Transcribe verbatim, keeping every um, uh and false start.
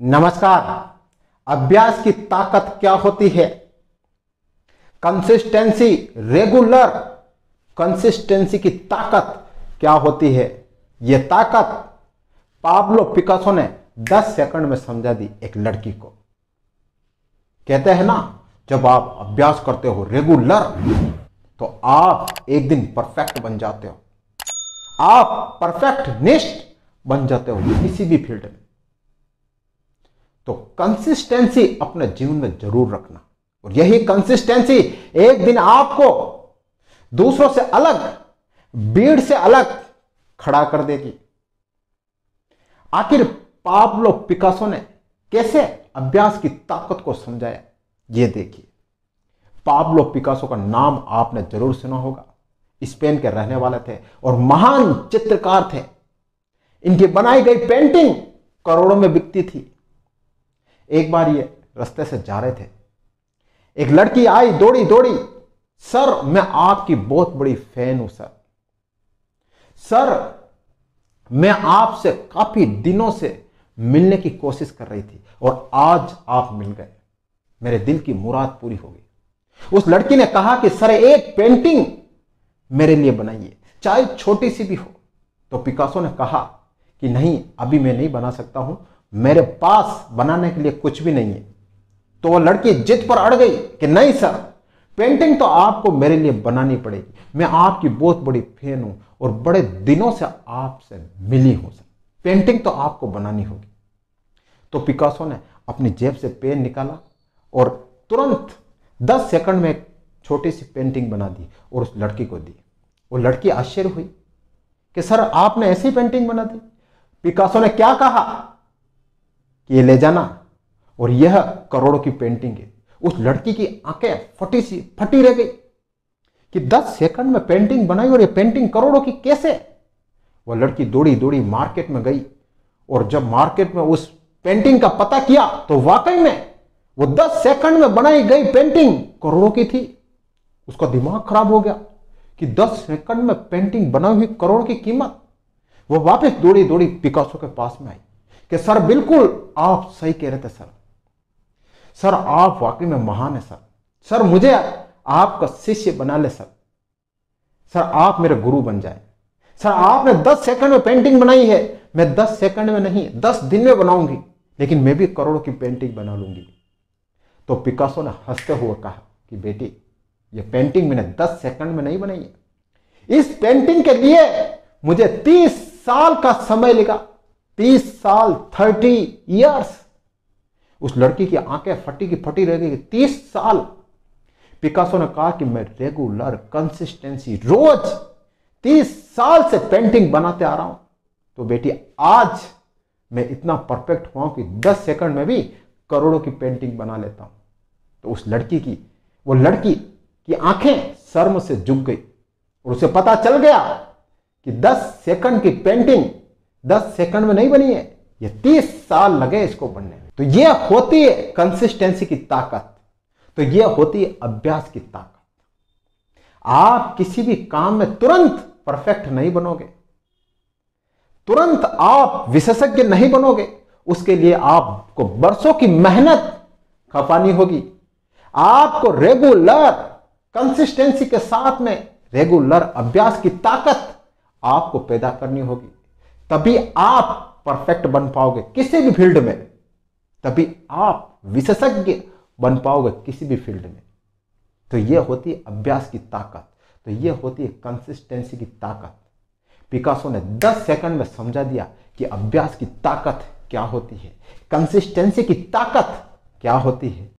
नमस्कार। अभ्यास की ताकत क्या होती है? कंसिस्टेंसी, रेगुलर कंसिस्टेंसी की ताकत क्या होती है? यह ताकत पाब्लो पिकासो ने दस सेकंड में समझा दी एक लड़की को। कहते हैं ना, जब आप अभ्यास करते हो रेगुलर तो आप एक दिन परफेक्ट बन जाते हो, आप परफेक्टनिस्ट बन जाते हो किसी भी फील्ड में। तो कंसिस्टेंसी अपने जीवन में जरूर रखना, और यही कंसिस्टेंसी एक दिन आपको दूसरों से अलग, भीड़ से अलग खड़ा कर देगी। आखिर पाब्लो पिकासो ने कैसे अभ्यास की ताकत को समझाया, ये देखिए। पाब्लो पिकासो का नाम आपने जरूर सुना होगा। स्पेन के रहने वाले थे और महान चित्रकार थे। इनकी बनाई गई पेंटिंग करोड़ों में बिकती थी। एक बार ये रास्ते से जा रहे थे, एक लड़की आई दौड़ी दौड़ी, सर मैं आपकी बहुत बड़ी फैन हूं सर, सर मैं आपसे काफी दिनों से मिलने की कोशिश कर रही थी और आज आप मिल गए, मेरे दिल की मुराद पूरी हो गई। उस लड़की ने कहा कि सर एक पेंटिंग मेरे लिए बनाइए, चाहे छोटी सी भी हो। तो पिकासो ने कहा कि नहीं, अभी मैं नहीं बना सकता हूं, मेरे पास बनाने के लिए कुछ भी नहीं है। तो वह लड़की जिद पर अड़ गई कि नहीं सर, पेंटिंग तो आपको मेरे लिए बनानी पड़ेगी, मैं आपकी बहुत बड़ी फैन हूं और बड़े दिनों से आपसे मिली हूं सर, पेंटिंग तो आपको बनानी होगी। तो पिकासो ने अपनी जेब से पेन निकाला और तुरंत दस सेकंड में एक छोटी सी पेंटिंग बना दी और उस लड़की को दी। वो लड़की आश्चर्य हुई कि सर आपने ऐसी पेंटिंग बना दी। पिकासो ने क्या कहा कि ये ले जाना और यह करोड़ों की पेंटिंग है। उस लड़की की आंखें फटी सी फटी रह गई कि दस सेकंड में पेंटिंग बनाई और ये पेंटिंग करोड़ों की कैसे। वह लड़की दौड़ी दौड़ी मार्केट में गई और जब मार्केट में उस पेंटिंग का पता किया तो वाकई में वो दस सेकंड में बनाई गई पेंटिंग करोड़ों की थी। उसका दिमाग खराब हो गया कि दस सेकंड में पेंटिंग बनाई हुई करोड़ की कीमत। वो वापस दौड़ी दौड़ी पिकासो के पास में आई कि सर बिल्कुल आप सही कह रहे थे सर, सर आप वाकई में महान है सर, सर मुझे आपका शिष्य बना ले सर, सर आप मेरे गुरु बन जाए सर, आपने दस सेकंड में पेंटिंग बनाई है, मैं दस सेकंड में नहीं दस दिन में बनाऊंगी, लेकिन मैं भी करोड़ों की पेंटिंग बना लूंगी। तो पिकासो ने हंसते हुए कहा कि बेटी, ये पेंटिंग मैंने दस सेकंड में नहीं बनाई है, इस पेंटिंग के लिए मुझे तीस साल का समय लगा, तीस साल, थर्टी इयर्स। उस लड़की की आंखें फटी की फटी रह गई, तीस साल। पिकासो ने कहा कि मैं रेगुलर कंसिस्टेंसी रोज तीस साल से पेंटिंग बनाते आ रहा हूं, तो बेटी आज मैं इतना परफेक्ट हुआ कि दस सेकंड में भी करोड़ों की पेंटिंग बना लेता हूं। तो उस लड़की की वो लड़की की आंखें शर्म से झुक गई और उसे पता चल गया कि दस सेकंड की पेंटिंग दस सेकंड में नहीं बनी है, ये तीस साल लगे इसको बनने में। तो ये होती है कंसिस्टेंसी की ताकत, तो ये होती है अभ्यास की ताकत। आप किसी भी काम में तुरंत परफेक्ट नहीं बनोगे, तुरंत आप विशेषज्ञ नहीं बनोगे, उसके लिए आपको बरसों की मेहनत खपानी होगी। आपको रेगुलर कंसिस्टेंसी के साथ में रेगुलर अभ्यास की ताकत आपको पैदा करनी होगी, तभी आप परफेक्ट बन पाओगे किसी भी फील्ड में, तभी आप विशेषज्ञ बन पाओगे किसी भी फील्ड में। तो यह होती है अभ्यास की ताकत, तो यह होती है कंसिस्टेंसी की ताकत। पिकासो ने दस सेकंड में समझा दिया कि अभ्यास की ताकत क्या होती है, कंसिस्टेंसी की ताकत क्या होती है।